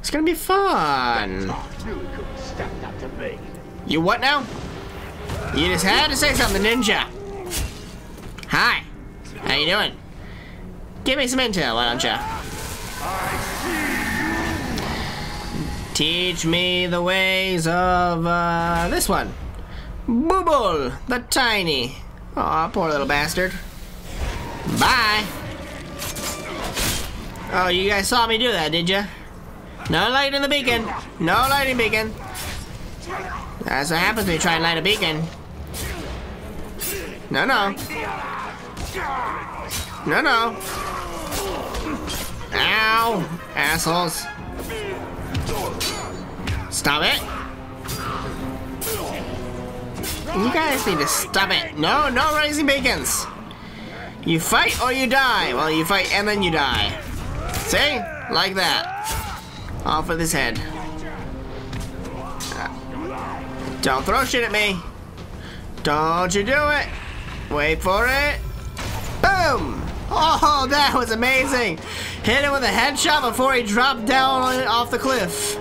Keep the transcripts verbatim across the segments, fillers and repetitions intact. It's gonna be fun. You what now? You just had to say something, ninja. Hi. How you doing? Give me some intel, why don't you? Teach me the ways of uh, this one. Booble the tiny. Aw, poor little bastard. Bye. Oh, you guys saw me do that, did ya? No light in the beacon. No lighting beacon. That's what happens when you try and light a beacon. No, no. No, no. Ow. Assholes. Stop it. You guys need to stop it. No, no rising beacons. You fight or you die. Well, you fight and then you die. See? Like that. Off with his head. Don't throw shit at me. Don't you do it. Wait for it. Boom. Oh, that was amazing. Hit him with a headshot before he dropped down off the cliff.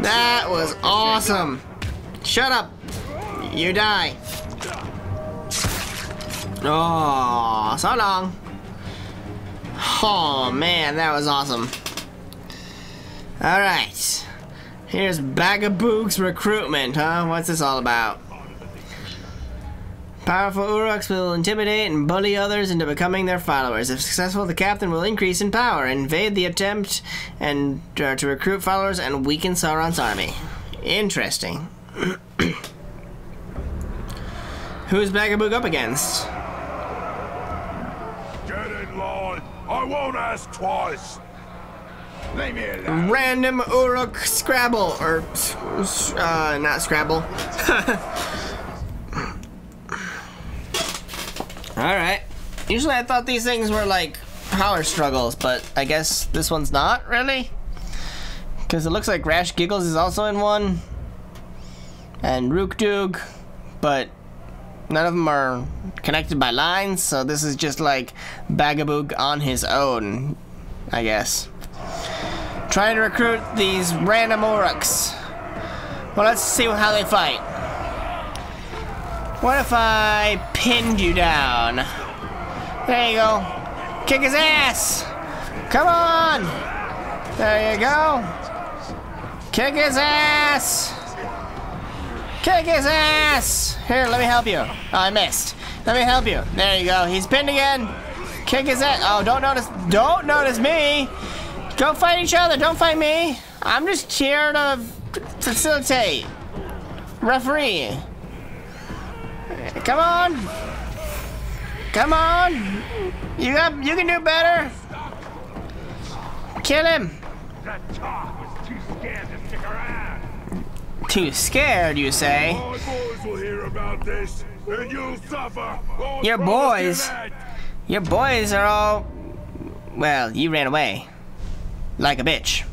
That was awesome. Shut up. You die. Oh, so long. Oh, man, that was awesome. All right. Here's Bagabook's recruitment, huh? What's this all about? Powerful Uruks will intimidate and bully others into becoming their followers. If successful, the captain will increase in power, invade the attempt and uh, to recruit followers and weaken Sauron's army. Interesting. Who's Bagabook up against? Get in line. I won't ask twice. Leave me alone. Random Uruk Scrabble, or uh, not Scrabble. Alright. Usually I thought these things were like power struggles, but I guess this one's not really? Because it looks like Rash Giggles is also in one. And Rook Doog. But none of them are connected by lines, so this is just like Bagabook on his own, I guess. Trying to recruit these random Uruks. Well, let's see how they fight. What if I pinned you down? There you go. Kick his ass! Come on! There you go. Kick his ass! Kick his ass! Here, let me help you. Oh, I missed. Let me help you. There you go. He's pinned again. Kick his ass. Oh, don't notice. Don't notice me! Go fight each other. Don't fight me. I'm just here to facilitate. Referee. Come on! Come on! You got, you can do better! Kill him! That talk was too scared to stick around. Too scared, you say? My boys will hear about this, and you'll suffer. Your boys? Your boys are all... Well, you ran away. Like a bitch.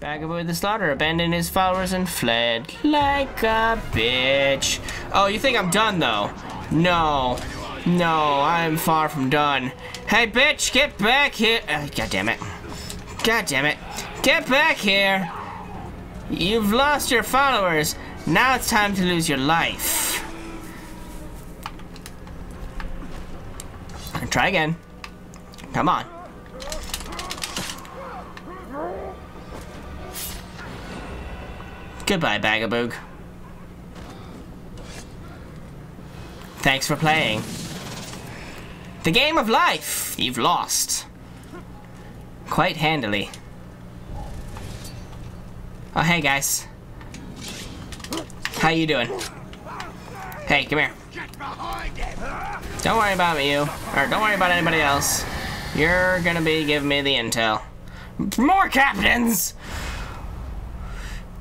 Bagabook the Slaughterer abandoned his followers and fled like a bitch. Oh, you think I'm done, though? No. No, I'm far from done. Hey, bitch, get back here. Uh, God damn it. God damn it. Get back here. You've lost your followers. Now it's time to lose your life. Try again. Come on. Goodbye, Bagabook. Thanks for playing. The game of life! You've lost. Quite handily. Oh, hey, guys. How you doing? Hey, come here. Don't worry about me, you. Or don't worry about anybody else. You're gonna be giving me the intel. More captains!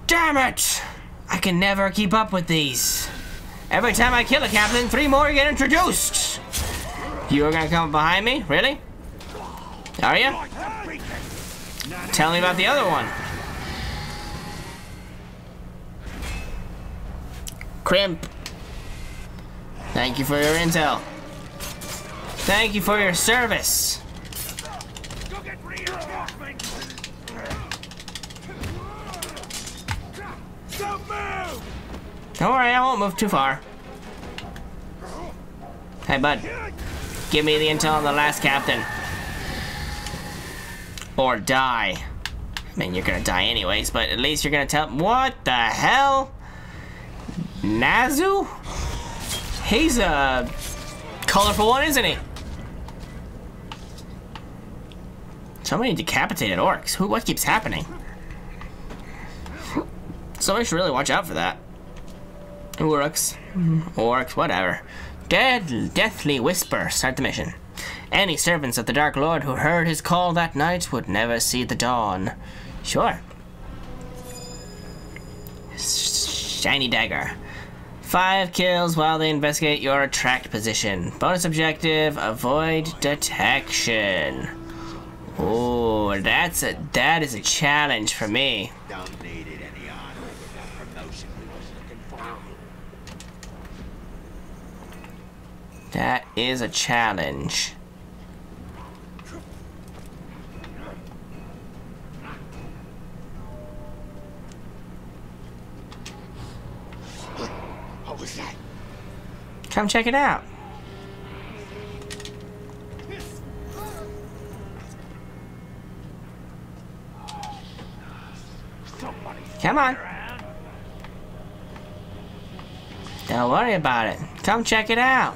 Damn it! I can never keep up with these. Every time I kill a captain, three more get introduced. You are gonna come behind me? Really? Are you? Tell me about the other one. Crimp. Thank you for your intel. Thank you for your service. Go get reinforcements. Don't move. Don't worry, I won't move too far. Hey, bud. Give me the intel on the last captain. Or die. I mean, you're gonna die anyways, but at least you're gonna tell- What the hell? Nazu? He's a colorful one, isn't he? So many decapitated orcs. Who? What keeps happening? Somebody should really watch out for that. Orcs. Orcs, whatever. Dead, deathly whisper. Start the mission. Any servants of the Dark Lord who heard his call that night would never see the dawn. Sure. Shiny dagger. Five kills while they investigate your tracked position. Bonus objective, avoid detection. Oh, that's a, that is a challenge for me. Don't need it any honor with that promotion we was looking for. That is a challenge. Come check it out. Come on. Don't worry about it. Come check it out.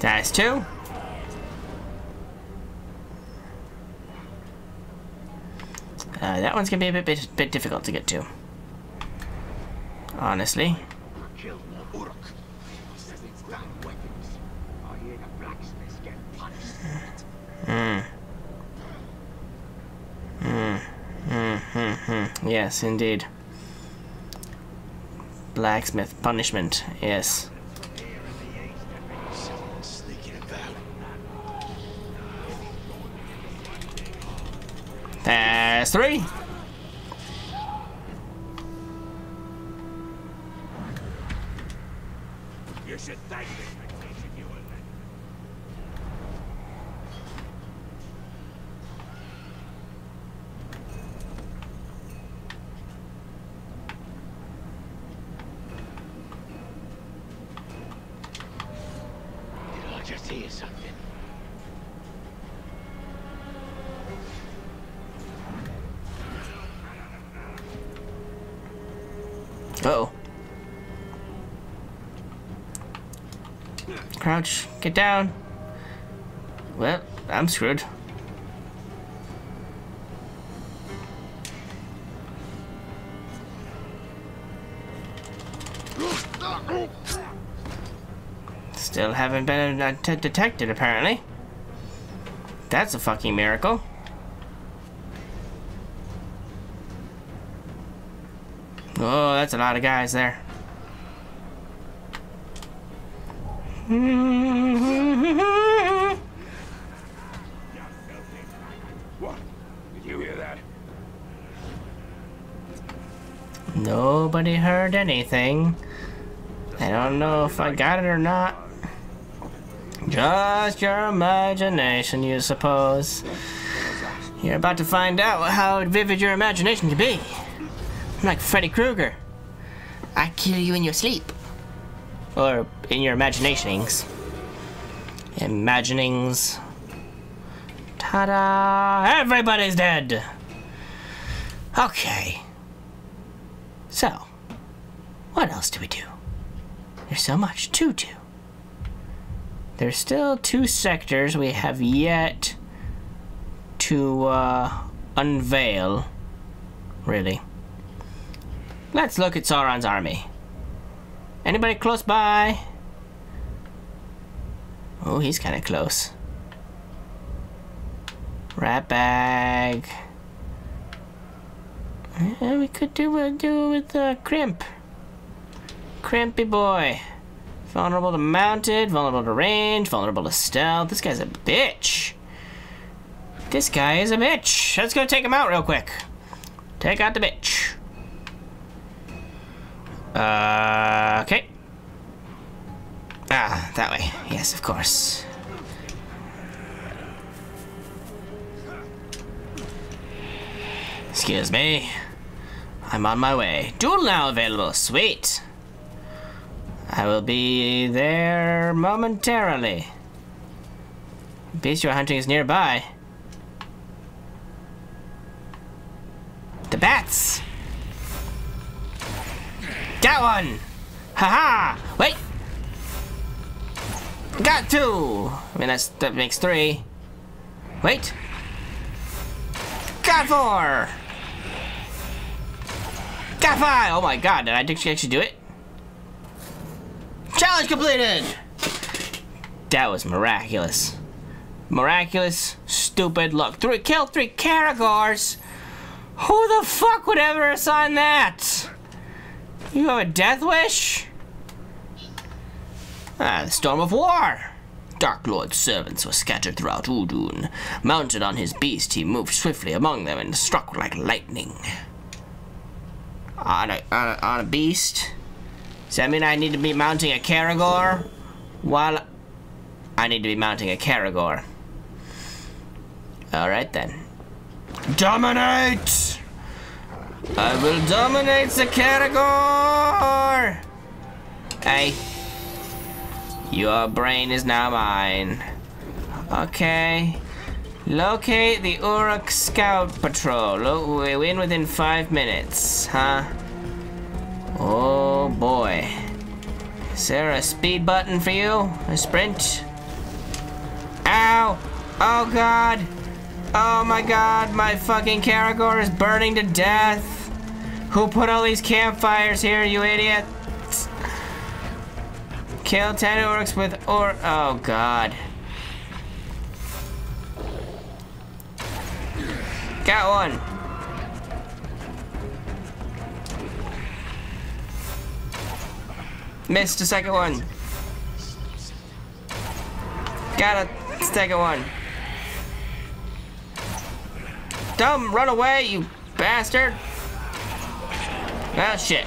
That's two. Uh, that one's gonna be a bit, bit, bit difficult to get to. Honestly. Mm. Mm. Mm, mm, mm. Yes, indeed. Blacksmith punishment, yes. That's three. Uh-oh. Crouch. Get down. Well, I'm screwed. Still haven't been uh, t- detected, apparently. That's a fucking miracle. Oh, that's a lot of guys there. What? Did you hear that? Nobody heard anything. I don't know if I got it or not. Just your imagination, you suppose. You're about to find out how vivid your imagination can be. I'm like Freddy Krueger. I kill you in your sleep. Or in your imaginings. Imaginings. Ta-da! Everybody's dead! Okay. So, what else do we do? There's so much to do. There's still two sectors we have yet to uh, unveil, really. Let's look at Sauron's army. Anybody close by? Oh, he's kind of close. Rat bag. Yeah, we could do uh, do with uh, Crimp. Crimpy boy. Vulnerable to mounted, vulnerable to range, vulnerable to stealth. This guy's a bitch. This guy is a bitch. Let's go take him out real quick. Take out the bitch. Uh, okay. Ah, that way. Yes, of course. Excuse me. I'm on my way. Duel now available. Sweet. I will be there momentarily. Beast you are hunting is nearby. The bats! Got one! Haha! -ha. Wait! Got two! I mean, that's, that makes three. Wait! Got four! Got five! Oh my god, did I actually do it? Challenge completed! That was miraculous. Miraculous, stupid luck. Three, kill three Caragors! Who the fuck would ever assign that? You have a death wish? Ah, the storm of war! Dark Lord's servants were scattered throughout Udun. Mounted on his beast, he moved swiftly among them and struck like lightning. On a, on a, on a beast? Does that mean I need to be mounting a Caragor? While I need to be mounting a Caragor. Alright then. Dominate! I will dominate the Caragor! Hey. Your brain is now mine. Okay. Locate the Uruk Scout Patrol. We win within five minutes, huh? Oh boy. Is there a speed button for you? A sprint? Ow! Oh god! Oh my god, my fucking Caragor is burning to death! Who put all these campfires here, you idiots? Kill ten orcs with or- oh god. Got one! Missed a second one. Got a second one. Dumb, run away, you bastard! Ah, shit.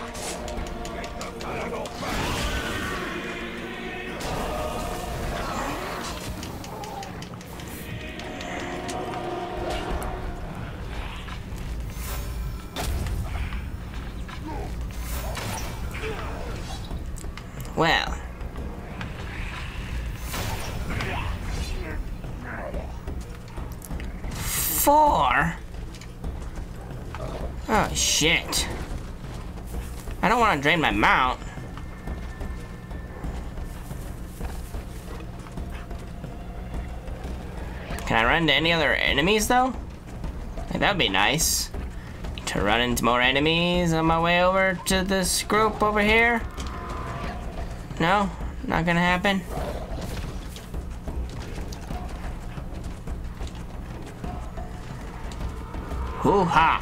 Well. Four? Oh, shit. I don't want to drain my mount. Can I run into any other enemies, though? Like, that'd be nice. To run into more enemies on my way over to this group over here. No, not gonna happen. Hoo-ha!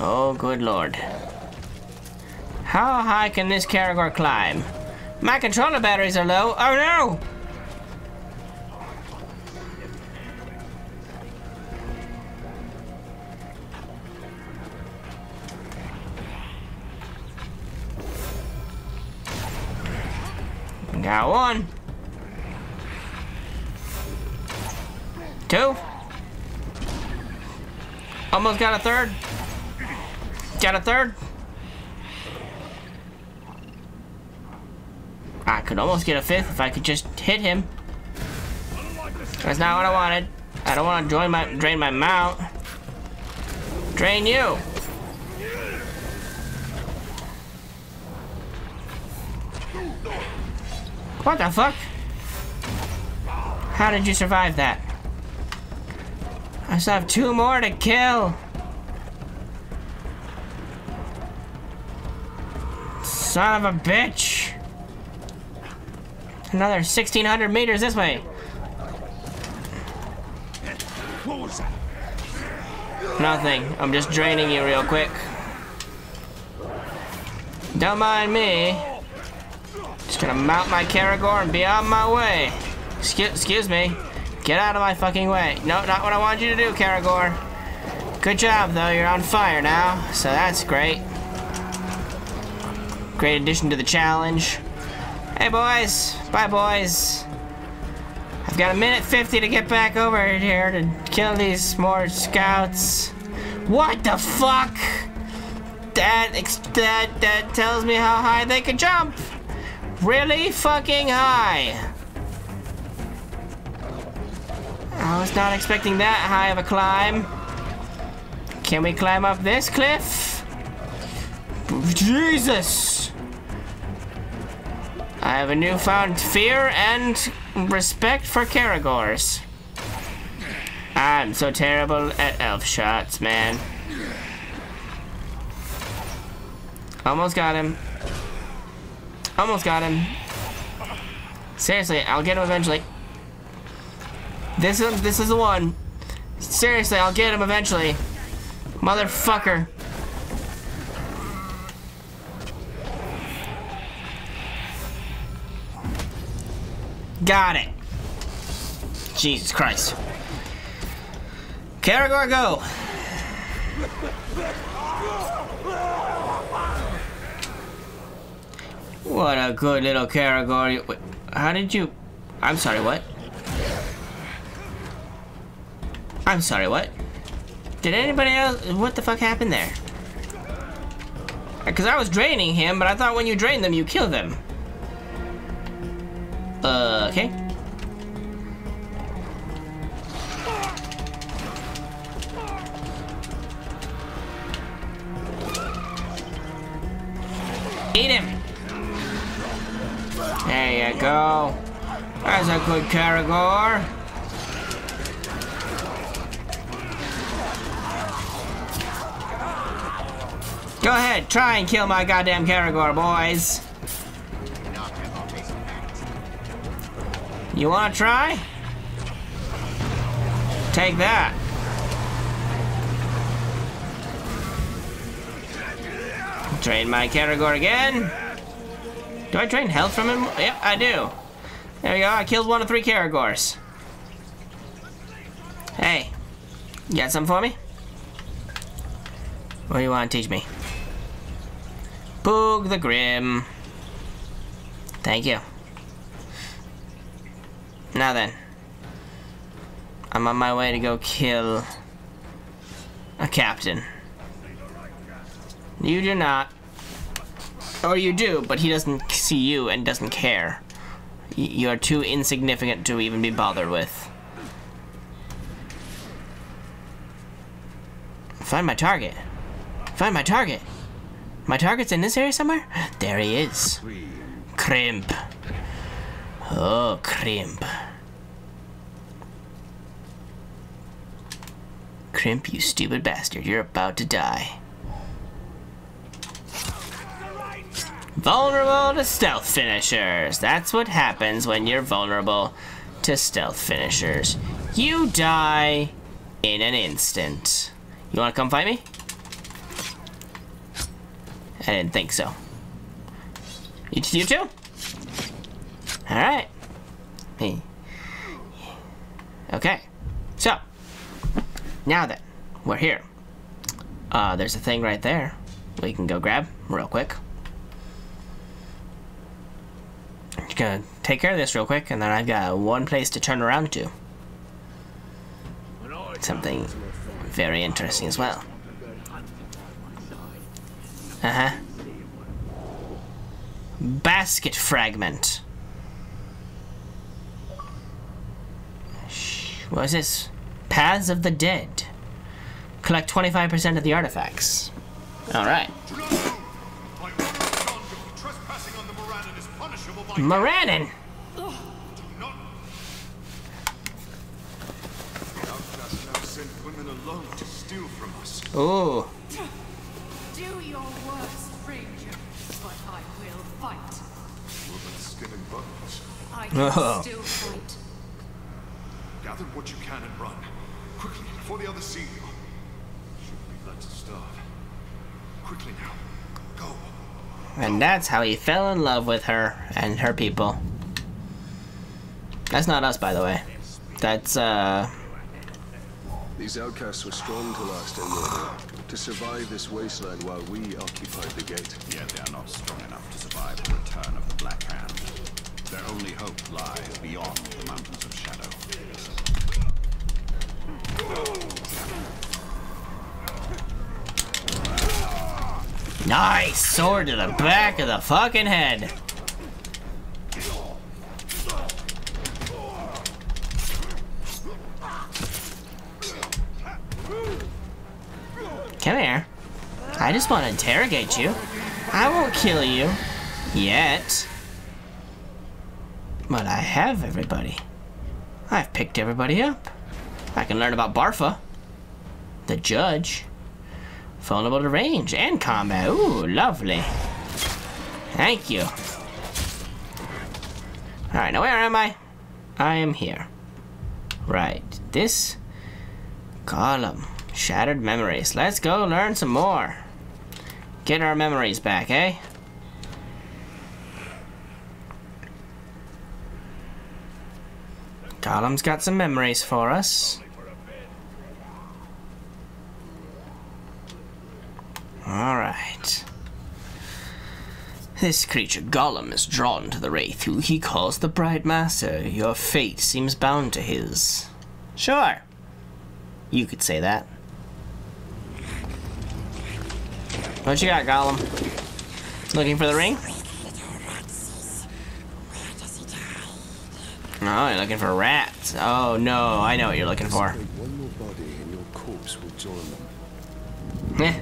Oh, good lord. How high can this Caragor climb? My controller batteries are low. Oh no! Got one. Two. Almost got a third. Got a third. I could almost get a fifth if I could just hit him. That's not what I wanted. I don't want to drain my, drain my mount. Drain you. What the fuck? How did you survive that? I still have two more to kill. Son of a bitch. Another sixteen hundred meters this way. Nothing. I'm just draining you real quick. Don't mind me. Just gonna mount my Caragor and be on my way. Excuse, excuse me. Get out of my fucking way. No, not what I wanted you to do, Caragor. Good job, though. You're on fire now, so that's great. Great addition to the challenge. Hey, boys. Bye, boys. I've got a minute fifty to get back over here to kill these more scouts. What the fuck? That, that, that tells me how high they can jump. Really fucking high. I was not expecting that high of a climb. Can we climb up this cliff? Jesus! I have a newfound fear and respect for Caragors. I'm so terrible at elf shots, man. Almost got him. Almost got him. Seriously, I'll get him eventually. This is, this is the one. Seriously, I'll get him eventually. Motherfucker. Got it. Jesus Christ. Caragor, go. What a good little Caragor. Wait, how did you... I'm sorry, what? I'm sorry, what? Did anybody else... What the fuck happened there? Because I was draining him, but I thought when you drain them, you kill them. Uh, okay. Eat him! There you go. That's a good Caragor. Go ahead, try and kill my goddamn Caragor, boys. You wanna try? Take that. Drain my Caragor again. Do I drain health from him? Yep, I do. There we go, I killed one of three Caragors. Hey, you got something for me? What do you wanna teach me? Boog the Grim. Thank you. Now then. I'm on my way to go kill a captain. You do not. Or you do, but he doesn't see you and doesn't care. You are too insignificant to even be bothered with. Find my target. Find my target. My target's in this area somewhere? There he is. Crimp. Oh, Crimp. Crimp, you stupid bastard. You're about to die. Vulnerable to stealth finishers. That's what happens when you're vulnerable to stealth finishers. You die in an instant. You wanna come fight me? I didn't think so. You, you too? Alright. Hey. Okay. So. Now that we're here. Uh, there's a thing right there we can go grab real quick. I'm just gonna take care of this real quick, and then I've got one place to turn around to. Something very interesting as well. Uh-huh. Basket fragment. Shh. What is this? Paths of the Dead. Collect twenty-five percent of the artifacts. Alright. Moranon! Ooh. Oh. Still fight. Gather what you can and run quickly before the others see you. Shouldn't be let to starve. Quickly now, go. And that's how he fell in love with her and her people. That's not us, by the way. That's uh. These outcasts were strong to last in order to survive this wasteland while we occupied the gate. Yet they are not strong enough to survive the return of the Black Hand. hope lies beyond the mountains of shadow. Nice! Sword to the back of the fucking head! Come here. I just want to interrogate you. I won't kill you. Yet. But I have everybody. I've picked everybody up. I can learn about Barfa. The judge. Vulnerable to range and combat. Ooh, lovely. Thank you. Alright, now where am I? I am here. Right. This Gollum. Shattered memories. Let's go learn some more. Get our memories back, eh? Gollum's got some memories for us. Alright. This creature, Gollum, is drawn to the wraith, who he calls the Bright Master. Your fate seems bound to his. Sure. You could say that. What you got, Gollum? Looking for the ring? Oh, you're looking for rats. Oh, no, I know what you're looking for. Eh.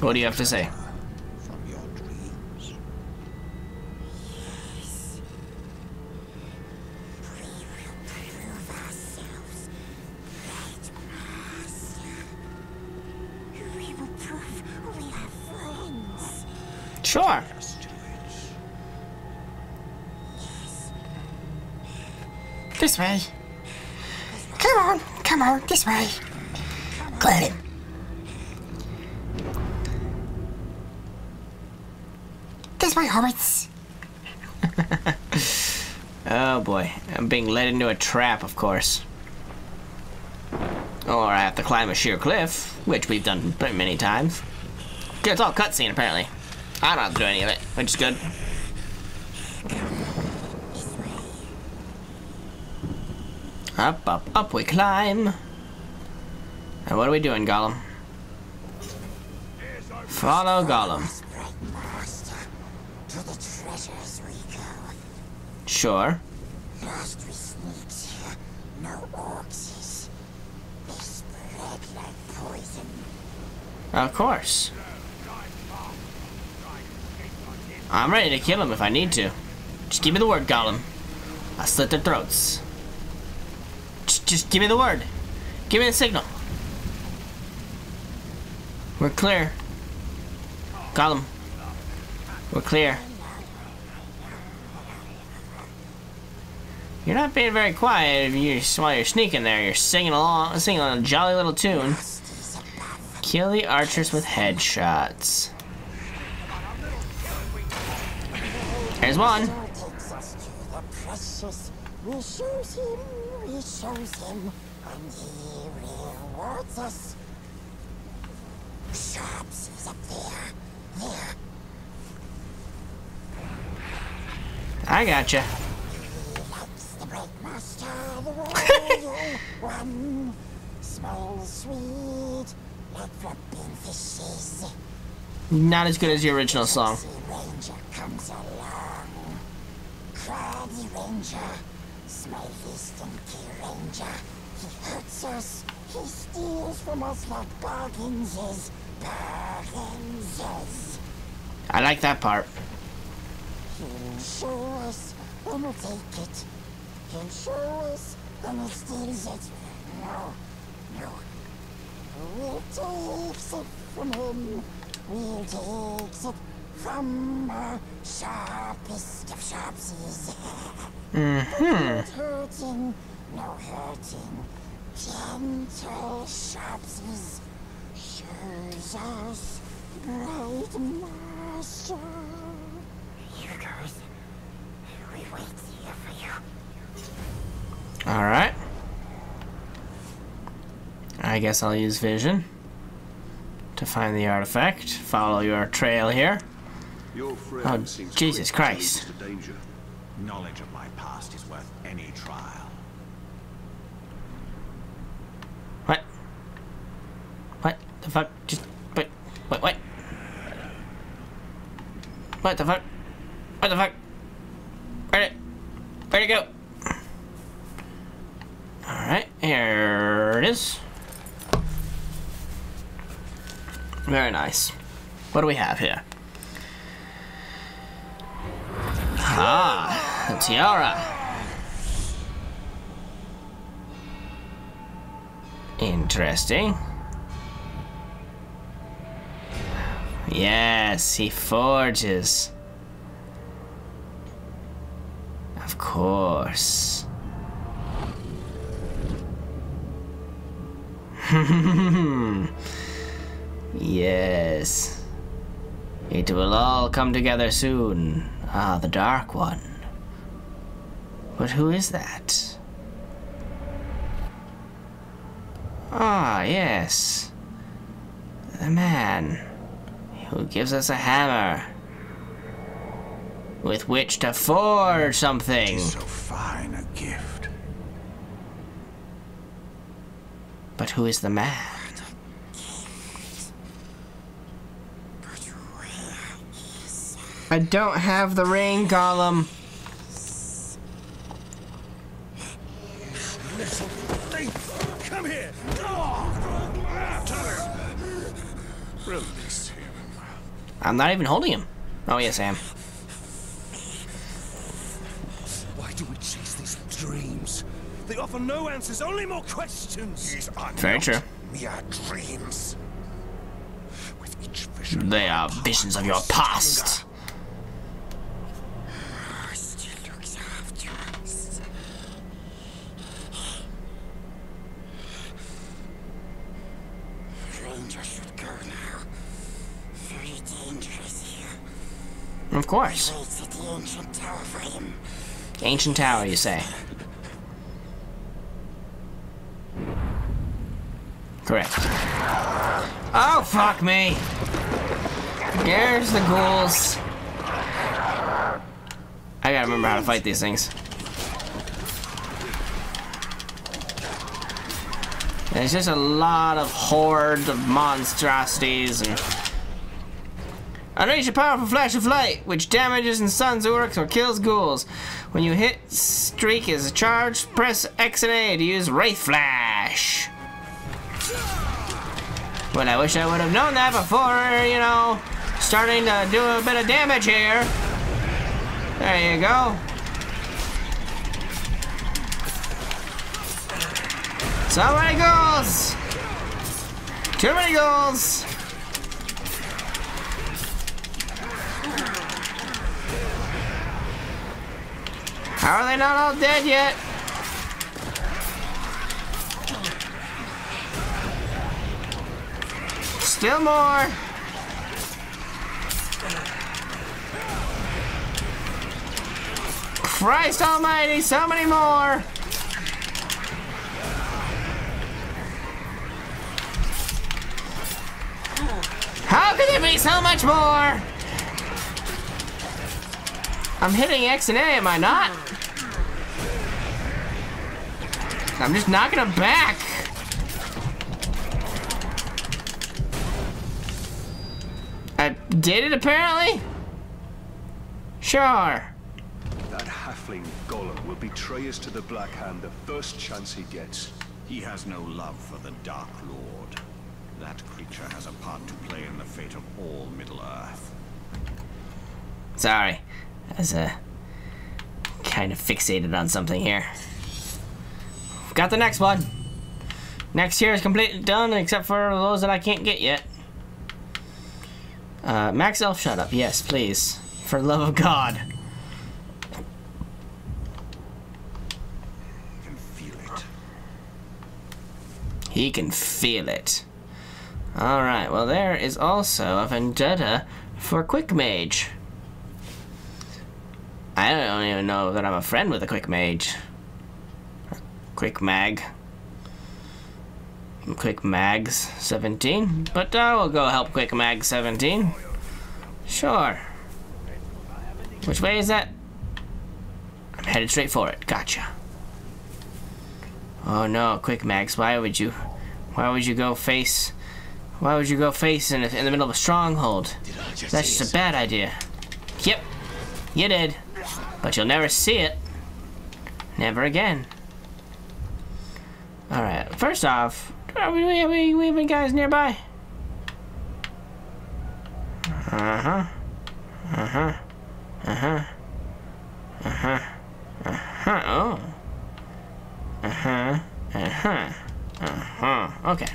What do you have to say? Sure. This way. Come on, come on, this way. Glad it. This way, hobbits. Oh boy, I'm being led into a trap, of course. Or I have to climb a sheer cliff, which we've done many times. It's all cutscene, apparently. I don't have to do any of it, which is good. Up, up, up we climb. And what are we doing, Gollum? Follow Gollum. Sure. Last we sneaked here, no orcs. They spread like poison. Of course. I'm ready to kill him if I need to. Just give me the word, Gollum. I'll slit their throats. Just, just give me the word. Give me the signal. We're clear. Gollum. We're clear. You're not being very quiet you're, while you're sneaking there. You're singing along, singing a jolly little tune. Kill the archers with headshots. There's one. I gotcha. Not as good as the original song. Crabby Ranger, Smiley Stinky Ranger, he hurts us, he steals from us like bargains is, bargains is. I like that part. He'll show us, then we'll take it. He'll show us, then he steals it. No, no. We'll take it from him. We'll take it. From the sharpest of sharpsies. Mm-hmm. Hurting, no hurting. Gentle sharpsies. Shows us Bright Master. You guys, we wait here for you. Alright. I guess I'll use vision to find the artifact. Follow your trail here. Your friend, oh, Jesus Christ. Knowledge of my past is worth any trial. What? What the fuck? Just but what what? What the fuck? What the fuck? Where'd it where'd it go? Alright, here it is. Very nice. What do we have here? Ah, the tiara. Interesting. Yes, he forges. Of course. Yes. It will all come together soon. Ah, the Dark One. But who is that? Ah, yes. The man who gives us a hammer with which to forge something. It is so fine a gift. But who is the man? I don't have the ring, Gollum. Little thing, come here. Release him. I'm not even holding him. Oh yes, I am. Why do we chase these dreams? They offer no answers, only more questions. These are very true. Mere dreams. With each vision, they are visions of your past. Of course. Ancient tower, ancient tower, you say? Correct. Oh, fuck me! There's the ghouls. I gotta remember how to fight these things. There's just a lot of horde of monstrosities and... unleash a powerful flash of light, which damages and stuns orcs or kills ghouls. When you hit streak is a charge, press X and A to use Wraith Flash. Well, I wish I would have known that before, you know, starting to do a bit of damage here. There you go. So many ghouls! Too many ghouls! How are they not all dead yet? Still more. Christ almighty, so many more. How could there be so much more? I'm hitting X and A, am I not? I'm just knocking them back. I did it apparently? Sure. That halfling Gollum will betray us to the Black Hand the first chance he gets. He has no love for the Dark Lord. That creature has a part to play in the fate of all Middle-earth. Sorry. I was uh, kind of fixated on something here. Got the next one. Next here is completely done, except for those that I can't get yet. Uh, Max Elf, shut up. Yes, please. For the love of God. He can feel it. He can feel it. Alright, well there is also a vendetta for Quick Mage. I don't even know that I'm a friend with a Quick Mage. Quick Mag. Quick Mags seventeen, but uh, we'll go help Quick Mags seventeen. Sure. Which way is that? I'm headed straight for it. Gotcha. Oh no, Quick Mags, why would you? Why would you go face? Why would you go face in, a, in the middle of a stronghold? That's just a bad idea. Yep, you did. But you'll never see it. Never again. Alright, first off, are we, are we, we even guys nearby? Uh-huh. Uh-huh. Uh-huh. Uh-huh. Uh-huh. Oh. Uh-huh. Uh-huh. Uh-huh. Okay.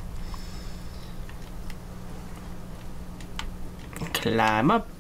Climb up.